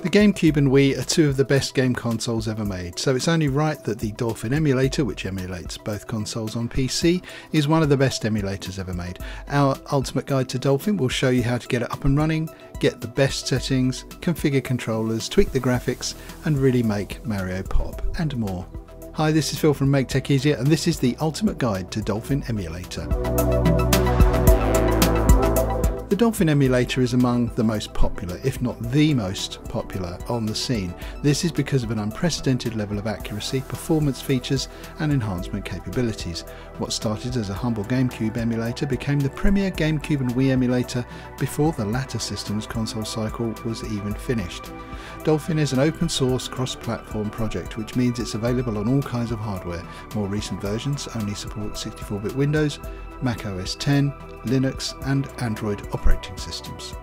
The GameCube and Wii are two of the best game consoles ever made, so it's only right that the Dolphin emulator, which emulates both consoles on PC, is one of the best emulators ever made. Our Ultimate Guide to Dolphin will show you how to get it up and running, get the best settings, configure controllers, tweak the graphics, and really make Mario pop, and more. Hi, this is Phil from Make Tech Easier, and this is the Ultimate Guide to Dolphin Emulator. The Dolphin emulator is among the most popular, if not the most popular, on the scene. This is because of an unprecedented level of accuracy, performance features and enhancement capabilities. What started as a humble GameCube emulator became the premier GameCube and Wii emulator before the latter system's console cycle was even finished. Dolphin is an open source cross-platform project, which means it's available on all kinds of hardware. More recent versions only support 64-bit Windows, Mac OS X, Linux and Android operating systems.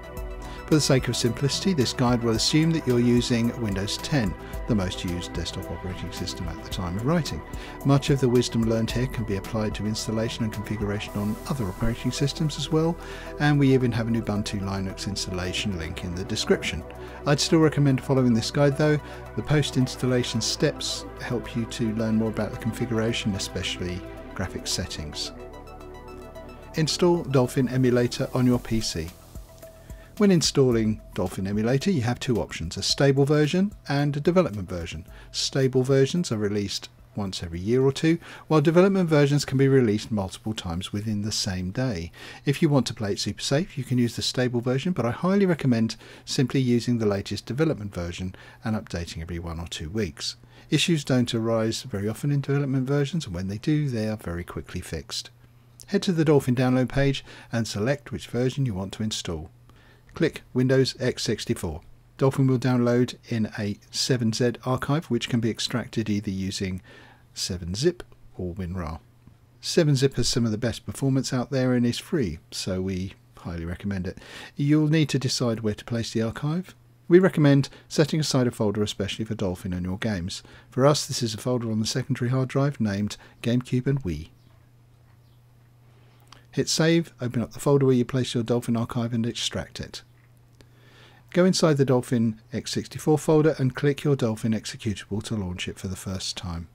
For the sake of simplicity, this guide will assume that you're using Windows 10, the most used desktop operating system at the time of writing. Much of the wisdom learned here can be applied to installation and configuration on other operating systems as well, and we even have an Ubuntu Linux installation link in the description. I'd still recommend following this guide though. The post-installation steps help you to learn more about the configuration, especially graphics settings. Install Dolphin Emulator on your PC. When installing Dolphin Emulator, you have two options, a stable version and a development version. Stable versions are released once every year or two, while development versions can be released multiple times within the same day. If you want to play it super safe, you can use the stable version, but I highly recommend simply using the latest development version and updating every 1 or 2 weeks. Issues don't arise very often in development versions, and when they do, they are very quickly fixed. Head to the Dolphin download page and select which version you want to install. Click Windows X64. Dolphin will download in a 7z archive, which can be extracted either using 7zip or WinRAR. 7zip has some of the best performance out there and is free, so we highly recommend it. You'll need to decide where to place the archive. We recommend setting aside a folder especially for Dolphin and your games. For us, this is a folder on the secondary hard drive named GameCube and Wii. Hit save, open up the folder where you place your Dolphin archive and extract it. Go inside the Dolphin X64 folder and click your Dolphin executable to launch it for the first time.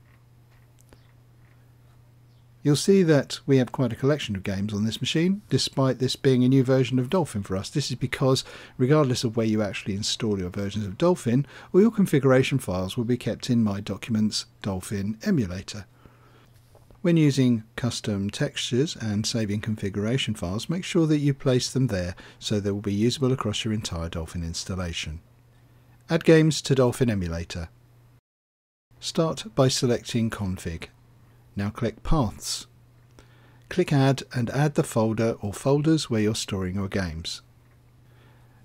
You'll see that we have quite a collection of games on this machine, despite this being a new version of Dolphin for us. This is because regardless of where you actually install your versions of Dolphin, all your configuration files will be kept in My Documents Dolphin Emulator. When using custom textures and saving configuration files, make sure that you place them there so they will be usable across your entire Dolphin installation. Add games to Dolphin Emulator. Start by selecting Config. Now click Paths. Click Add and add the folder or folders where you're storing your games.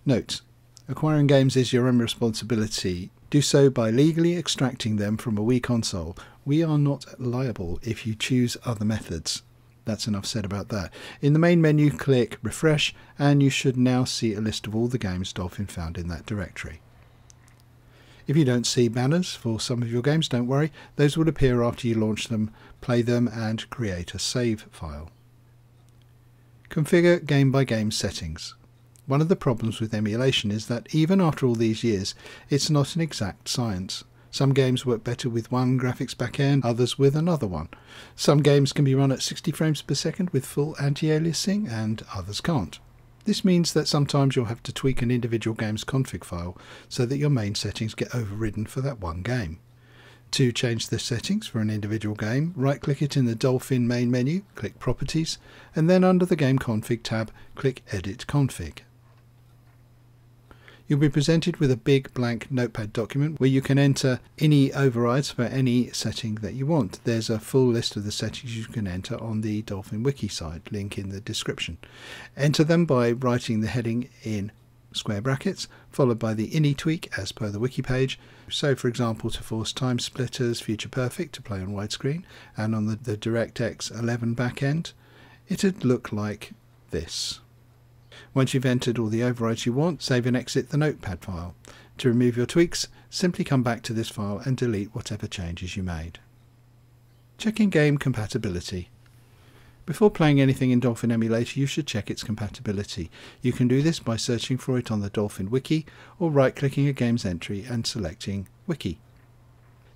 Note: acquiring games is your own responsibility. Do so by legally extracting them from a Wii console. We are not liable if you choose other methods. That's enough said about that. In the main menu, click Refresh, and you should now see a list of all the games Dolphin found in that directory. If you don't see banners for some of your games, don't worry. Those will appear after you launch them, play them, and create a save file. Configure game-by-game settings. One of the problems with emulation is that even after all these years, it's not an exact science. Some games work better with one graphics backend, others with another one. Some games can be run at 60 frames per second with full anti-aliasing and others can't. This means that sometimes you'll have to tweak an individual game's config file so that your main settings get overridden for that one game. To change the settings for an individual game, right-click it in the Dolphin main menu, click Properties, and then under the Game Config tab, click Edit Config. You'll be presented with a big blank notepad document where you can enter any overrides for any setting that you want. There's a full list of the settings you can enter on the Dolphin Wiki site, link in the description. Enter them by writing the heading in square brackets, followed by the ini tweak as per the wiki page. So for example, to force TimeSplitters Future Perfect to play on widescreen and on the DirectX 11 backend, it'd look like this. Once you've entered all the overrides you want, save and exit the notepad file. To remove your tweaks, simply come back to this file and delete whatever changes you made. Checking game compatibility. Before playing anything in Dolphin emulator, you should check its compatibility. You can do this by searching for it on the Dolphin wiki or right-clicking a game's entry and selecting Wiki.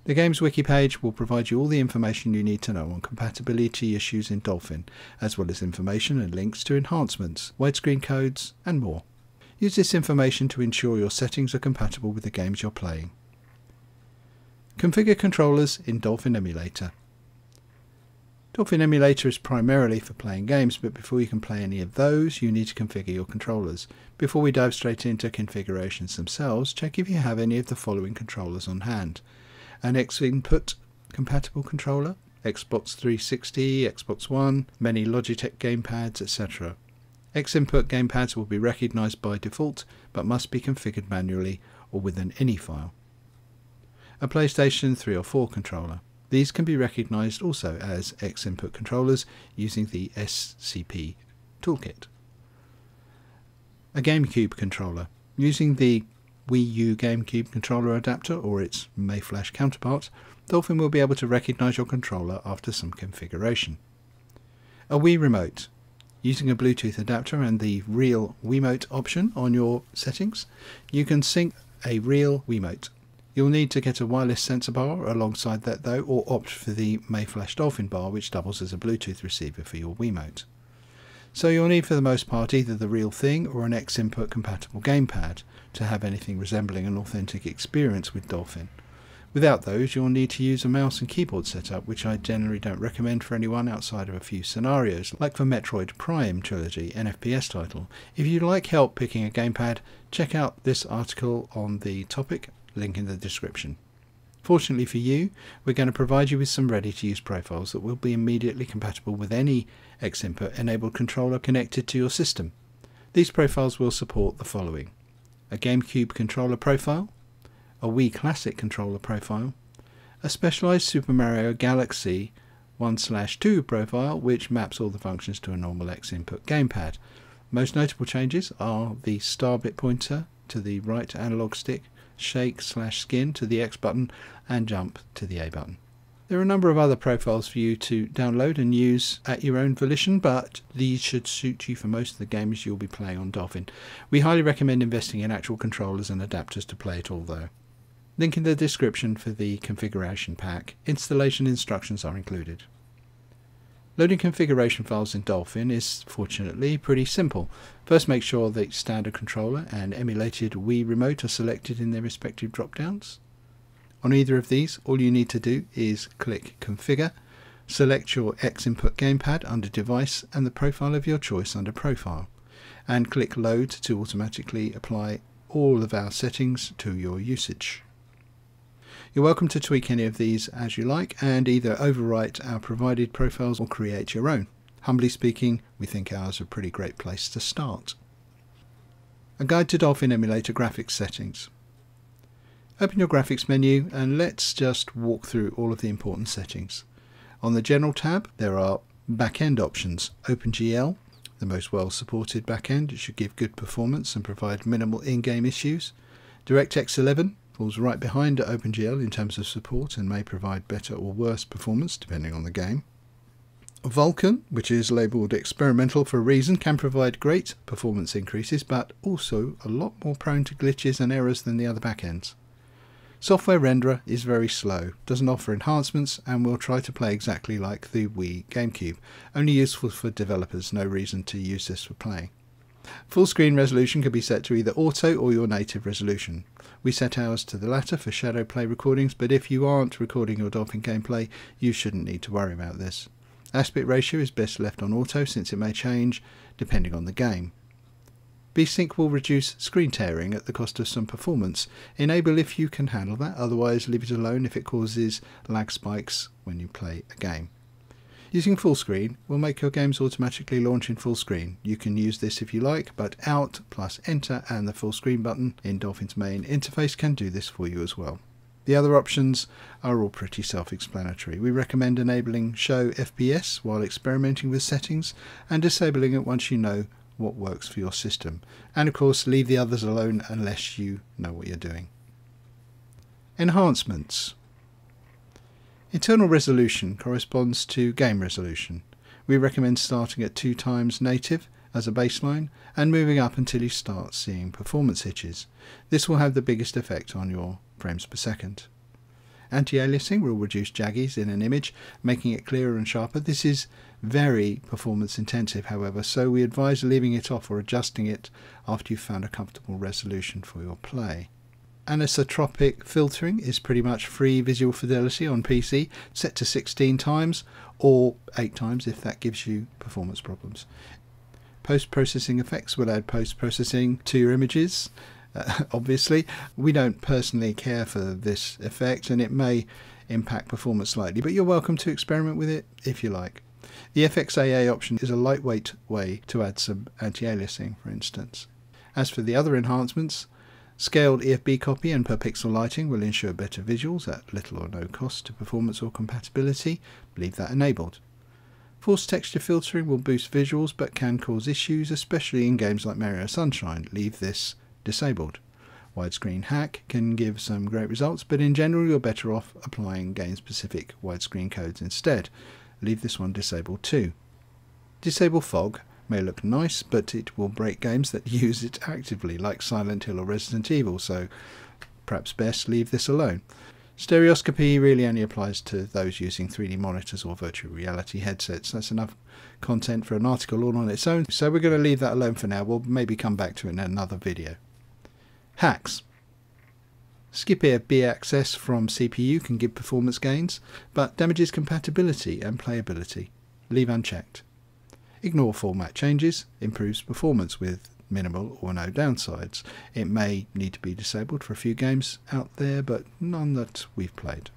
The game's wiki page will provide you all the information you need to know on compatibility issues in Dolphin, as well as information and links to enhancements, widescreen codes and more. Use this information to ensure your settings are compatible with the games you're playing. Configure controllers in Dolphin emulator. Dolphin emulator is primarily for playing games, but before you can play any of those, you need to configure your controllers. Before we dive straight into configurations themselves, check if you have any of the following controllers on hand. An X-input compatible controller, Xbox 360, Xbox One, many Logitech gamepads, etc. X-input gamepads will be recognized by default, but must be configured manually or with an .ini file. A PlayStation 3 or 4 controller. These can be recognized also as X-input controllers using the SCP Toolkit. A GameCube controller. Using the Wii U GameCube controller adapter or its Mayflash counterpart, Dolphin will be able to recognize your controller after some configuration. A Wii remote. Using a Bluetooth adapter and the real Wiimote option on your settings, you can sync a real Wiimote. You'll need to get a wireless sensor bar alongside that though, or opt for the Mayflash Dolphin bar, which doubles as a Bluetooth receiver for your Wiimote. So you'll need for the most part either the real thing or an X-input compatible gamepad to have anything resembling an authentic experience with Dolphin. Without those, you'll need to use a mouse and keyboard setup, which I generally don't recommend for anyone outside of a few scenarios, like for Metroid Prime trilogy, an FPS title. If you'd like help picking a gamepad, check out this article on the topic, link in the description. Fortunately for you, we're going to provide you with some ready-to-use profiles that will be immediately compatible with any X-input enabled controller connected to your system. These profiles will support the following: a GameCube controller profile, a Wii Classic controller profile, a specialized Super Mario Galaxy 1/2 profile which maps all the functions to a normal X-input gamepad. Most notable changes are the star bit pointer to the right analog stick, shake/skin to the X button, and jump to the A button. There are a number of other profiles for you to download and use at your own volition, but these should suit you for most of the games you'll be playing on Dolphin. We highly recommend investing in actual controllers and adapters to play it all though. Link in the description for the configuration pack. Installation instructions are included. Loading configuration files in Dolphin is fortunately pretty simple. First, make sure that standard controller and emulated Wii remote are selected in their respective drop-downs. On either of these, all you need to do is click Configure, select your X-input gamepad under Device and the profile of your choice under Profile, and click Load to automatically apply all of our settings to your usage. You're welcome to tweak any of these as you like and either overwrite our provided profiles or create your own. Humbly speaking, we think ours are a pretty great place to start. A guide to Dolphin emulator graphics settings. Open your graphics menu and let's just walk through all of the important settings. On the General tab, there are backend options. OpenGL, the most well supported backend, it should give good performance and provide minimal in-game issues. DirectX 11, falls right behind OpenGL in terms of support and may provide better or worse performance depending on the game. Vulkan, which is labelled experimental for a reason, can provide great performance increases but also a lot more prone to glitches and errors than the other backends. Software Renderer is very slow, doesn't offer enhancements and will try to play exactly like the Wii GameCube, only useful for developers, no reason to use this for playing. Full screen resolution can be set to either auto or your native resolution. We set ours to the latter for shadow play recordings, but if you aren't recording your Dolphin gameplay, you shouldn't need to worry about this. Aspect ratio is best left on auto since it may change depending on the game. VSync will reduce screen tearing at the cost of some performance. Enable if you can handle that, otherwise leave it alone if it causes lag spikes when you play a game. Using full screen will make your games automatically launch in full screen. You can use this if you like, but Alt plus Enter and the full screen button in Dolphin's main interface can do this for you as well. The other options are all pretty self-explanatory. We recommend enabling Show FPS while experimenting with settings and disabling it once you know what works for your system. And of course, leave the others alone unless you know what you're doing. Enhancements. Internal resolution corresponds to game resolution. We recommend starting at 2x native as a baseline and moving up until you start seeing performance hitches. This will have the biggest effect on your frames per second. Anti-aliasing will reduce jaggies in an image, making it clearer and sharper. This is very performance intensive, however, so we advise leaving it off or adjusting it after you've found a comfortable resolution for your play. Anisotropic filtering is pretty much free visual fidelity on PC, set to 16x or 8x if that gives you performance problems. Post-processing effects will add post-processing to your images. Obviously, we don't personally care for this effect and it may impact performance slightly, but you're welcome to experiment with it if you like. The FXAA option is a lightweight way to add some anti-aliasing, for instance. As for the other enhancements, scaled EFB copy and per pixel lighting will ensure better visuals at little or no cost to performance or compatibility. Leave that enabled. Forced texture filtering will boost visuals but can cause issues, especially in games like Mario Sunshine. Leave this disabled. Widescreen hack can give some great results, but in general you're better off applying game-specific widescreen codes instead. Leave this one disabled too. Disable fog may look nice, but it will break games that use it actively, like Silent Hill or Resident Evil, so perhaps best leave this alone. Stereoscopy really only applies to those using 3D monitors or virtual reality headsets. That's enough content for an article all on its own, so we're going to leave that alone for now. We'll maybe come back to it in another video. Hacks. Skip EFB access from CPU can give performance gains, but damages compatibility and playability. Leave unchecked. Ignore format changes, improves performance with minimal or no downsides. It may need to be disabled for a few games out there, but none that we've played.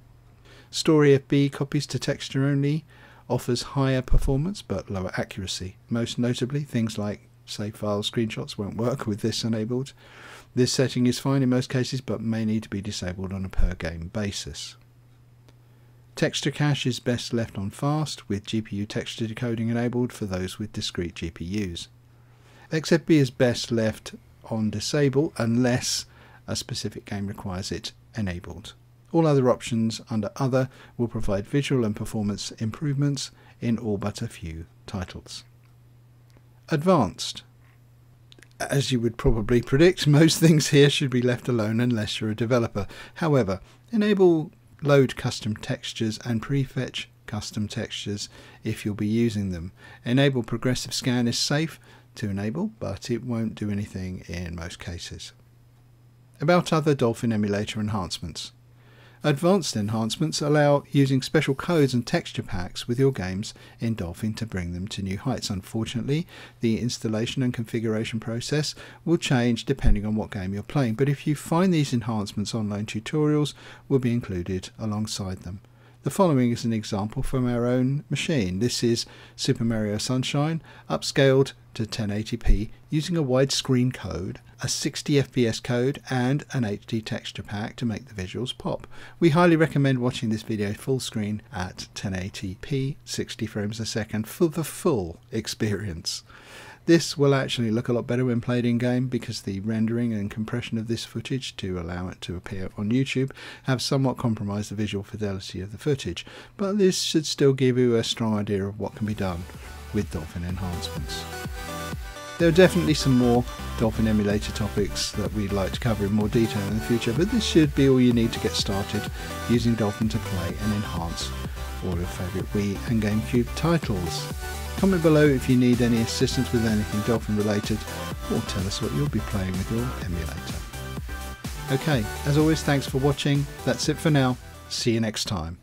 Store EFB copies to texture only offers higher performance but lower accuracy. Most notably, things like save file screenshots won't work with this enabled. This setting is fine in most cases but may need to be disabled on a per game basis. Texture cache is best left on fast with GPU texture decoding enabled for those with discrete GPUs. XFB is best left on disable unless a specific game requires it enabled. All other options under Other will provide visual and performance improvements in all but a few titles. Advanced. As you would probably predict, most things here should be left alone unless you're a developer. However, enable load custom textures and prefetch custom textures if you'll be using them. Enable progressive scan is safe to enable, but it won't do anything in most cases. About other Dolphin emulator enhancements. Advanced enhancements allow using special codes and texture packs with your games in Dolphin to bring them to new heights. Unfortunately, the installation and configuration process will change depending on what game you're playing, but if you find these enhancements online, tutorials will be included alongside them. The following is an example from our own machine. This is Super Mario Sunshine, upscaled to 1080p using a widescreen code, a 60fps code and an HD texture pack to make the visuals pop. We highly recommend watching this video full screen at 1080p, 60 frames a second for the full experience. This will actually look a lot better when played in game because the rendering and compression of this footage to allow it to appear on YouTube have somewhat compromised the visual fidelity of the footage, but this should still give you a strong idea of what can be done with Dolphin enhancements. There are definitely some more Dolphin emulator topics that we'd like to cover in more detail in the future, but this should be all you need to get started using Dolphin to play and enhance all your favourite Wii and GameCube titles. Comment below if you need any assistance with anything Dolphin related, or tell us what you'll be playing with your emulator. Okay, as always, thanks for watching. That's it for now. See you next time.